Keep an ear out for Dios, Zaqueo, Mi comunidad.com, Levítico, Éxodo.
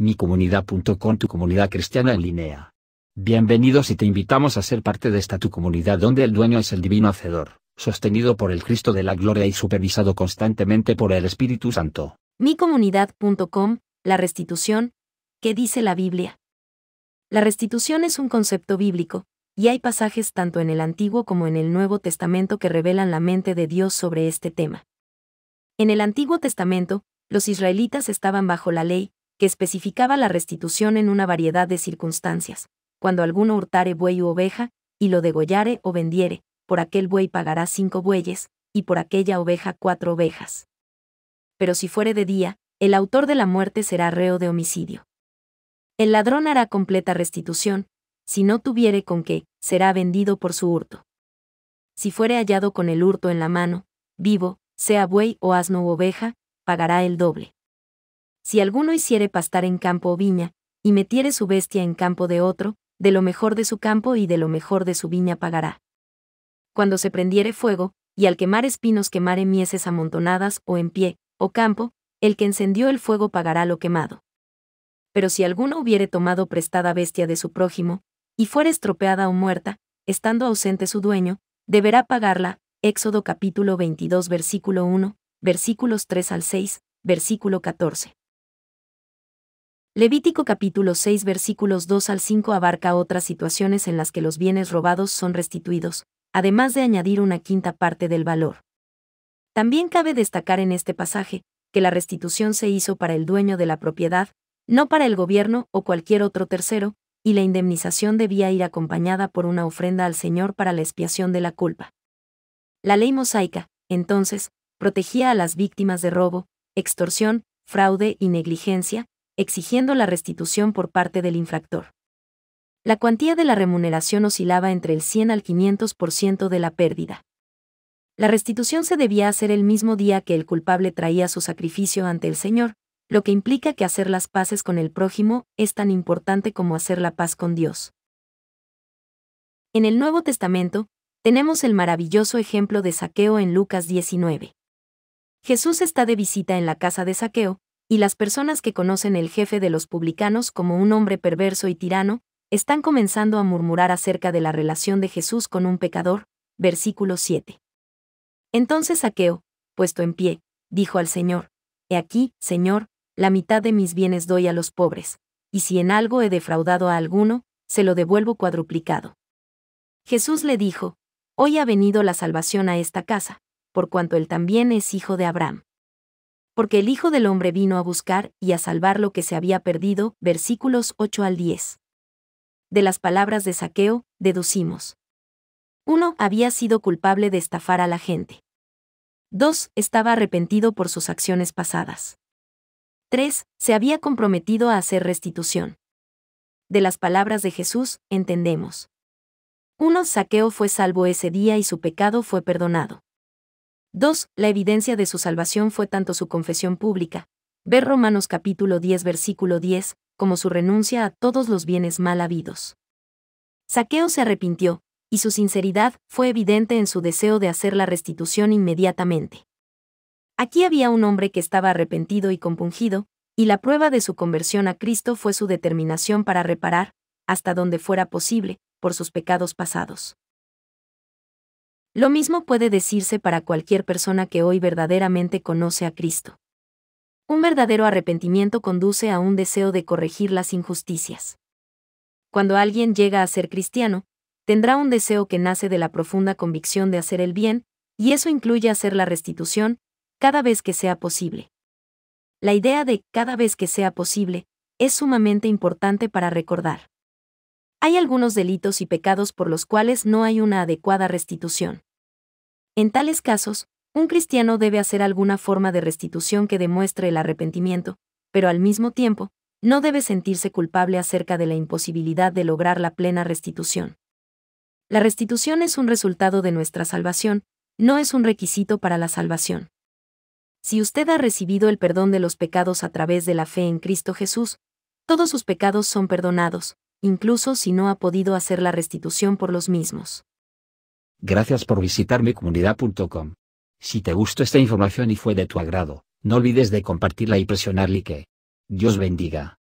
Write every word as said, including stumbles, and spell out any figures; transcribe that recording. Mi comunidad punto com, tu comunidad cristiana en línea. Bienvenidos y te invitamos a ser parte de esta tu comunidad donde el dueño es el divino hacedor, sostenido por el Cristo de la gloria y supervisado constantemente por el Espíritu Santo. Mi comunidad punto com, la restitución. ¿Qué dice la Biblia? La restitución es un concepto bíblico, y hay pasajes tanto en el Antiguo como en el Nuevo Testamento que revelan la mente de Dios sobre este tema. En el Antiguo Testamento, los israelitas estaban bajo la ley, que especificaba la restitución en una variedad de circunstancias. Cuando alguno hurtare buey u oveja, y lo degollare o vendiere, por aquel buey pagará cinco bueyes, y por aquella oveja cuatro ovejas. Pero si fuere de día, el autor de la muerte será reo de homicidio. El ladrón hará completa restitución, si no tuviere con qué, será vendido por su hurto. Si fuere hallado con el hurto en la mano, vivo, sea buey o asno u oveja, pagará el doble. Si alguno hiciere pastar en campo o viña, y metiere su bestia en campo de otro, de lo mejor de su campo y de lo mejor de su viña pagará. Cuando se prendiere fuego, y al quemar espinos quemare mieses amontonadas o en pie, o campo, el que encendió el fuego pagará lo quemado. Pero si alguno hubiere tomado prestada bestia de su prójimo, y fuere estropeada o muerta, estando ausente su dueño, deberá pagarla. Éxodo capítulo veintidós versículo uno, versículos tres al seis, versículo catorce. Levítico capítulo seis versículos dos al cinco abarca otras situaciones en las que los bienes robados son restituidos, además de añadir una quinta parte del valor. También cabe destacar en este pasaje, que la restitución se hizo para el dueño de la propiedad, no para el gobierno o cualquier otro tercero, y la indemnización debía ir acompañada por una ofrenda al Señor para la expiación de la culpa. La ley mosaica, entonces, protegía a las víctimas de robo, extorsión, fraude y negligencia, exigiendo la restitución por parte del infractor. La cuantía de la remuneración oscilaba entre el cien al quinientos por ciento de la pérdida. La restitución se debía hacer el mismo día que el culpable traía su sacrificio ante el Señor, lo que implica que hacer las paces con el prójimo es tan importante como hacer la paz con Dios. En el Nuevo Testamento, tenemos el maravilloso ejemplo de Zaqueo en Lucas diecinueve. Jesús está de visita en la casa de Zaqueo, y las personas que conocen al jefe de los publicanos como un hombre perverso y tirano, están comenzando a murmurar acerca de la relación de Jesús con un pecador, versículo siete. Entonces Zaqueo, puesto en pie, dijo al Señor, «He aquí, Señor, la mitad de mis bienes doy a los pobres, y si en algo he defraudado a alguno, se lo devuelvo cuadruplicado». Jesús le dijo, «Hoy ha venido la salvación a esta casa, por cuanto él también es hijo de Abraham». Porque el Hijo del Hombre vino a buscar y a salvar lo que se había perdido, versículos ocho al diez. De las palabras de Zaqueo, deducimos. uno. Había sido culpable de estafar a la gente. dos. Estaba arrepentido por sus acciones pasadas. tres. Se había comprometido a hacer restitución. De las palabras de Jesús, entendemos. uno. Zaqueo fue salvo ese día y su pecado fue perdonado. dos. La evidencia de su salvación fue tanto su confesión pública, ver Romanos capítulo diez versículo diez, como su renuncia a todos los bienes mal habidos. Zaqueo se arrepintió, y su sinceridad fue evidente en su deseo de hacer la restitución inmediatamente. Aquí había un hombre que estaba arrepentido y compungido, y la prueba de su conversión a Cristo fue su determinación para reparar, hasta donde fuera posible, por sus pecados pasados. Lo mismo puede decirse para cualquier persona que hoy verdaderamente conoce a Cristo. Un verdadero arrepentimiento conduce a un deseo de corregir las injusticias. Cuando alguien llega a ser cristiano, tendrá un deseo que nace de la profunda convicción de hacer el bien, y eso incluye hacer la restitución, cada vez que sea posible. La idea de «cada vez que sea posible» es sumamente importante para recordar. Hay algunos delitos y pecados por los cuales no hay una adecuada restitución. En tales casos, un cristiano debe hacer alguna forma de restitución que demuestre el arrepentimiento, pero al mismo tiempo, no debe sentirse culpable acerca de la imposibilidad de lograr la plena restitución. La restitución es un resultado de nuestra salvación, no es un requisito para la salvación. Si usted ha recibido el perdón de los pecados a través de la fe en Cristo Jesús, todos sus pecados son perdonados, incluso si no ha podido hacer la restitución por los mismos. Gracias por visitar mi comunidad punto com. Si te gustó esta información y fue de tu agrado, no olvides de compartirla y presionar like. Dios bendiga.